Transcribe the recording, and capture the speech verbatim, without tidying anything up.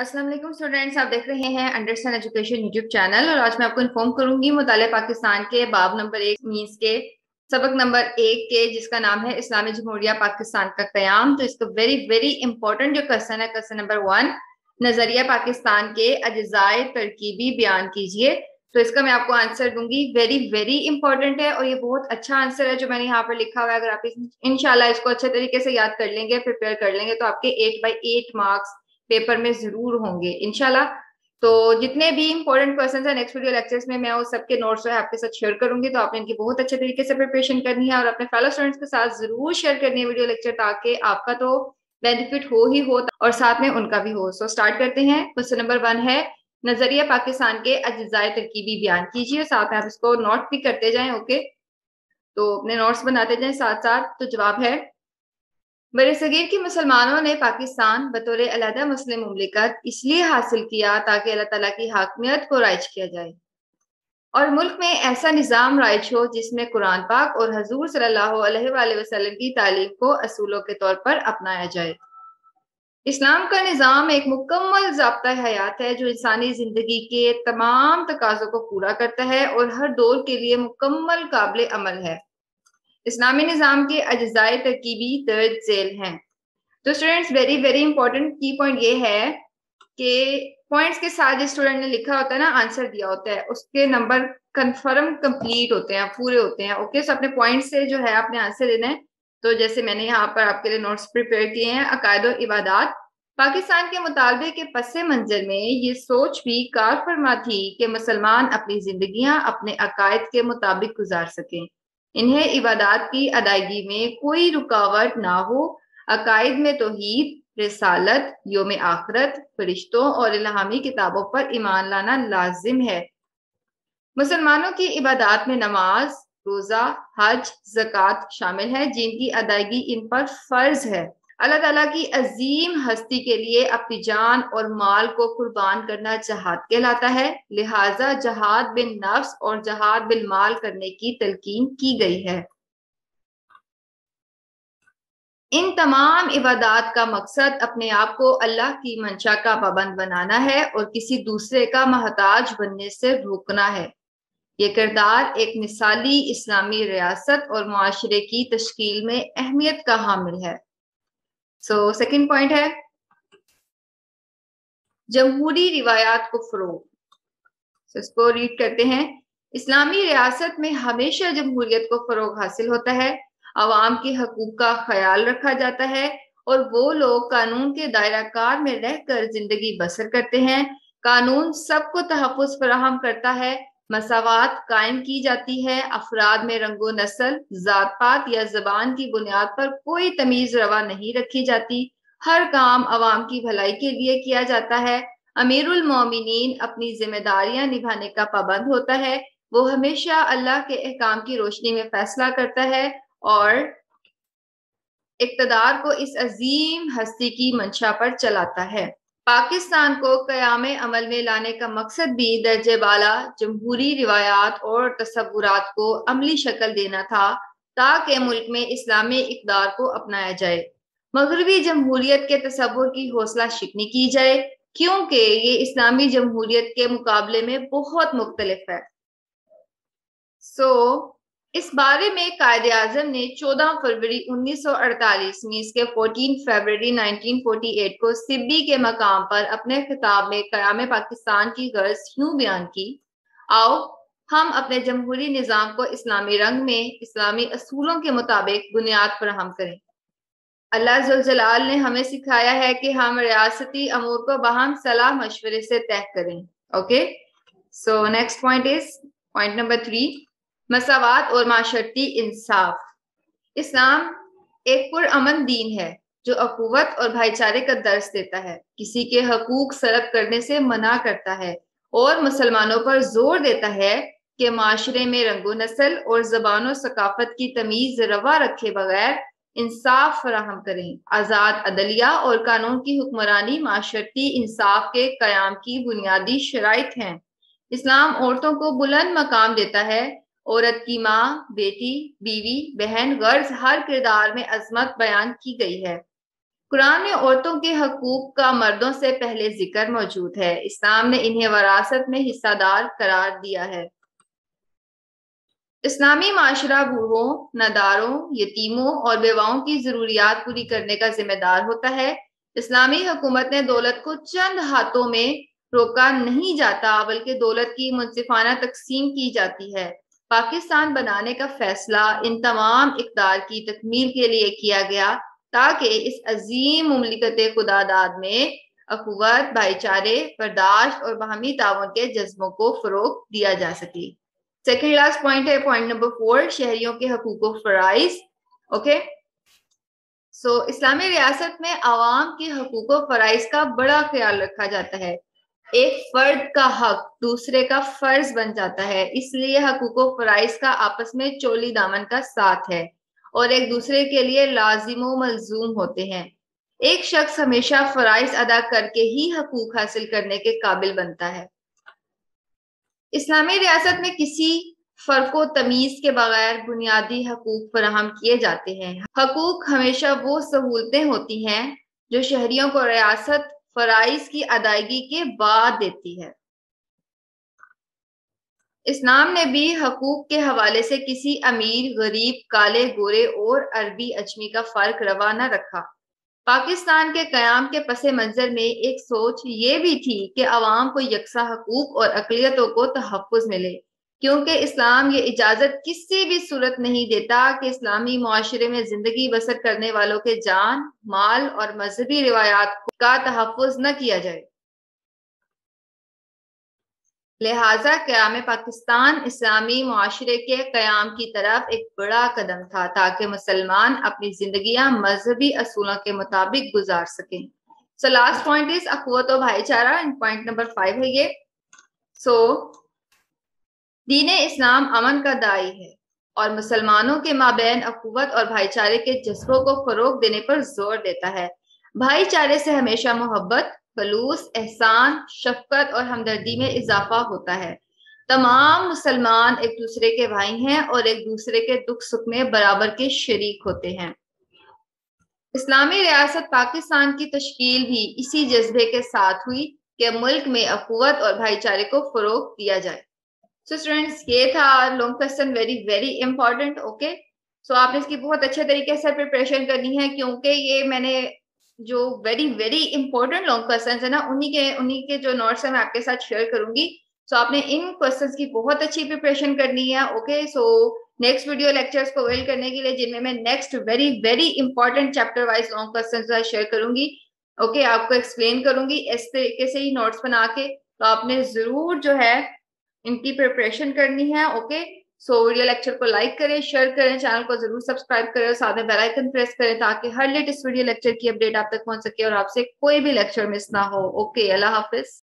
अस्सलाम वालेकुम स्टूडेंट्स, आप देख रहे हैं अंडरस्टैंड एजुकेशन यूट्यूब चैनल। और आज मैं आपको इन्फॉर्म करूंगी मुताले पाकिस्तान के बाब नंबर एक मींस के सबक नंबर एक के, जिसका नाम है इस्लामी जमहूरिया पाकिस्तान का कयाम। तो इसका वेरी वेरी इंपॉर्टेंट जो क्वेश्चन है, क्वेश्चन नंबर वन, नजरिया पाकिस्तान के अज्जाए तरकीबी बयान कीजिए। तो इसका मैं आपको आंसर दूंगी। वेरी वेरी इंपॉर्टेंट है और ये बहुत अच्छा आंसर है जो मैंने यहाँ पर लिखा हुआ है। अगर आप इंशाल्लाह इसको अच्छे तरीके से याद कर लेंगे, प्रिपेयर कर लेंगे, तो आपके eight by eight marks paper में जरूर होंगे इंशाल्लाह। तो जितने भी इंपॉर्टेंट क्वेश्चंस हैं नेक्स्ट वीडियो लेक्चर्स में मैं उस सबके नोट्स है आपके साथ शेयर करूंगी। तो आपने इनकी बहुत अच्छे तरीके से प्रिपरेशन करनी है और अपने फेलो स्टूडेंट्स के साथ जरूर शेयर करनी है वीडियो लेक्चर, ताकि आपका तो बेनिफिट हो ही हो और साथ में उनका भी हो। सो स्टार्ट करते हैं। क्वेश्चन नंबर वन है नजरिया पाकिस्तान के अज्जाए तरकीबी बयान कीजिए। साथ में आप इसको नोट भी करते जाएं, ओके, तो अपने नोट्स बनाते जाएं साथ साथ। तो जवाब है, बड़े सगीर के मुसलमानों ने पाकिस्तान बतौर अलहदा मुस्लिम मुमलिकत इसलिए हासिल किया ताकि अल्लाह ताला की हाकमियत को राइज किया जाए और मुल्क में ऐसा निज़ाम राइज हो जिसमें कुरान पाक और हजूर सल्लल्लाहु अलैहि वसल्लम की तालीम को असूलों के तौर पर अपनाया जाए। इस्लाम का निज़ाम एक मुकम्मल ज़ाब्ता हयात है जो इंसानी ज़िंदगी के तमाम तकाज़ों को पूरा करता है और हर दौर के लिए मुकम्मल काबिल अमल है। इस्लामी निज़ाम के अज्जाए तरकीबी दर्ज झेल हैं। तो स्टूडेंट्स वेरी वेरी इंपॉर्टेंट की पॉइंट ये है कि पॉइंट्स के साथ जिस स्टूडेंट ने लिखा होता है ना, आंसर दिया होता है, उसके नंबर कंफर्म कंप्लीट होते हैं, पूरे होते हैं, ओके। सो अपने पॉइंट से जो है आपने आंसर देना है। तो जैसे मैंने यहाँ पर आपके लिए नोट्स प्रिपेयर किए हैं। अकायद और इबादात पाकिस्तान के मुतालबे के पस मंजर में ये सोच भी कार फरमा थी कि मुसलमान अपनी जिंदगियां अपने अकायद के मुताबिक गुजार सकें, इन्हें इबादात की अदायगी में कोई रुकावट ना हो। अकायद में तौहीद, रिसालत, योम आखरत, फरिश्तों और इल्हामी किताबों पर ईमान लाना लाजिम है। मुसलमानों की इबादात में नमाज, रोजा, हज, ज़कात शामिल है जिनकी अदायगी इन पर फर्ज है। अल्लाह ताला की अजीम हस्ती के लिए अपनी जान और माल को कुर्बान करना जहाद कहलाता है, लिहाजा जहाद बिन नफ्स और जहाद बिन माल करने की तलकीन की गई है। इन तमाम इबादात का मकसद अपने आप को अल्लाह की मंशा का पाबंद बनाना है और किसी दूसरे का महताज बनने से रोकना है। ये किरदार एक मिसाली इस्लामी रियासत और मुआशरे की तश्कील में अहमियत का हामिल है। सो सेकंड पॉइंट है जमहूरी रिवायात को फरोग। so, इसको रीड करते हैं। इस्लामी रियासत में हमेशा जमहूरियत को फरोग हासिल होता है, आवाम के हकूक का ख्याल रखा जाता है और वो लोग कानून के दायरा कार में रहकर जिंदगी बसर करते हैं। कानून सबको तहफ़्फ़ुज़ फराहम करता है, मसावात कायम की जाती है, अफराद में रंगो नस्ल, जात पात या जबान की बुनियाद पर कोई तमीज रवा नहीं रखी जाती। हर काम आवाम की भलाई के लिए किया जाता है। अमीरुल मोमिनीन अपनी जिम्मेदारियां निभाने का पाबंद होता है, वो हमेशा अल्लाह के अहकाम की रोशनी में फैसला करता है और इक्तदार को इस अजीम हस्ती की मंशा पर चलाता है। पाकिस्तान को कयाम अमल में लाने का मकसद भी दर्जे बाला जमहूरी रिवायात और तस्वुरात को अमली शक्ल देना था ताकि मुल्क में इस्लामी इकदार को अपनाया जाए, मगरबी जमहूरियत के तस्वुर की हौसला शिकनी की जाए क्योंकि ये इस्लामी जमहूरियत के मुकाबले में बहुत मुख्तलिफ है। सो so, इस बारे में कायदे आज़म ने चौदह फरवरी उन्नीस सौ अड़तालीस में इसके चौदह फरवरी उन्नीस सौ अड़तालीस को सिब्बी के मकाम पर अपने खिताब में कयाम पाकिस्तान की गर्ज यूं बयान की, आओ हम अपने जमहूरी निज़ाम को इस्लामी रंग में इस्लामी असूलों के मुताबिक बुनियाद फराहम करें। अल्लाह ज़ुल्जलाल ने हमें सिखाया है कि हम रियासती अमूर को बाहम सलाह मशवरे से तय करें, okay. So next point is point number three, मसावात और माशरती इंसाफ। इस्लाम एक पुरअमन दीन है जो अखुवत और भाईचारे का दर्श देता है, किसी के हकूक सलब करने से मना करता है और मुसलमानों पर जोर देता है कि माशरे में रंगो नस्ल और जबान और सकाफत की तमीज रवा रखे बगैर इंसाफ फराहम करें। आज़ाद अदलिया और कानून की हुक्मरानी माशरती इंसाफ के कयाम की बुनियादी शराइत हैं। इस्लाम औरतों को बुलंद मकाम देता है। औरत की माँ, बेटी, बीवी, बहन गर्ज हर किरदार में अजमत बयान की गई है। कुरान में औरतों के हकूक का मर्दों से पहले जिक्र मौजूद है। इस्लाम ने इन्हें वरासत में हिस्सादार करार दिया है। इस्लामी माशरा बूढ़ों, नदारों, यतीमों और बेवाओं की जरूरियात पूरी करने का जिम्मेदार होता है। इस्लामी हुकूमत ने दौलत को चंद हाथों में रोका नहीं जाता, बल्कि दौलत की मुनसिफाना तकसीम की जाती है। पाकिस्तान बनाने का फैसला इन तमाम इकदार की तकमील के लिए किया गया, ताकि इस अजीम मुमलिकते खुदादाद में अखुवत, भाईचारे, बर्दाश्त और बाहमी ताउन के जज्बों को फरोग दिया जा सके। सेकेंड लास्ट पॉइंट है पॉइंट नंबर फोर, शहरियों के हकूक व फराइज। ओके, सो इस्लामी रियासत में आवाम के हकूक व फराइज का बड़ा ख्याल रखा जाता है। एक फर्द का हक दूसरे का फर्ज बन जाता है, इसलिए हकूक व फराइज का आपस में चोली दामन का साथ है और एक दूसरे के लिए लाजिम व मलजूम होते हैं। एक शख्स हमेशा फराइज अदा करके ही हकूक हासिल करने के काबिल बनता है। इस्लामी रियासत में किसी फर्को तमीज के बगैर बुनियादी हकूक फराहम किए जाते हैं। हकूक हमेशा वो सहूलतें होती हैं जो शहरियों को रियासत फराइज की अदायगी के बाद देती है। इस्लाम ने भी हकूक के हवाले से किसी अमीर, गरीब, काले, गोरे और अरबी अजमी का फर्क रवा न रखा। पाकिस्तान के कयाम के पस मंजर में एक सोच ये भी थी कि आवाम को यकसा हकूक और अकलियतों को तहफ़्फ़ुज़ मिले, क्योंकि इस्लाम ये इजाज़त किसी भी सूरत नहीं देता कि इस्लामी माशरे में जिंदगी बसर करने वालों के जान, माल और मजहबी रिवायात का तहफ़्फ़ुज़ न किया जाए। लिहाजा क़याम पाकिस्तान इस्लामी माशरे के क़याम की तरफ एक बड़ा कदम था, ताकि मुसलमान अपनी जिंदगियां मजहबी असूलों के मुताबिक गुजार सकें। सो लास्ट पॉइंट इज अखुवत और भाईचारा, एंड पॉइंट नंबर फाइव है ये। सो दीन इस्लाम अमन का दाई है और मुसलमानों के माबैन अखुवत और भाईचारे के जज्बों को फरोग देने पर जोर देता है। भाईचारे से हमेशा मोहब्बत, खलूस, एहसान, शफकत और हमदर्दी में इजाफा होता है। तमाम मुसलमान एक दूसरे के भाई हैं और एक दूसरे के दुख सुख में बराबर के शरीक होते हैं। इस्लामी रियासत पाकिस्तान की तश्कील भी इसी जज्बे के साथ हुई कि मुल्क में अखुवत और भाईचारे को फरोग दिया जाए। सो स्टूडेंट्स, ये था long question, very very important. Okay, so आपने इसकी बहुत अच्छे तरीके से प्रिपरेशन करनी है, क्योंकि ये मैंने जो very very important long questions है ना, उन्हीं के उन्हीं के जो नोट्स हैं मैं आपके साथ शेयर करूंगी। सो so, आपने इन क्वेश्चंस की बहुत अच्छी प्रिपरेशन करनी है। Okay, so next video lectures को वेल करने के लिए, जिनमें मैं next very very important chapter wise long questions share करूंगी। ओके okay, आपको एक्सप्लेन करूंगी इस तरीके से ही नोट्स बना के। तो आपने जरूर जो है इनकी प्रिपरेशन करनी है। Okay okay? So so, video lecture को लाइक करें, शेयर करें, चैनल को जरूर सब्सक्राइब करें और साथ में बेल आइकन प्रेस करें, ताकि हर लेटेस्ट वीडियो लेक्चर की अपडेट आप तक पहुंच सके और आपसे कोई भी लेक्चर मिस ना हो। ओके, अल्लाह हाफिज।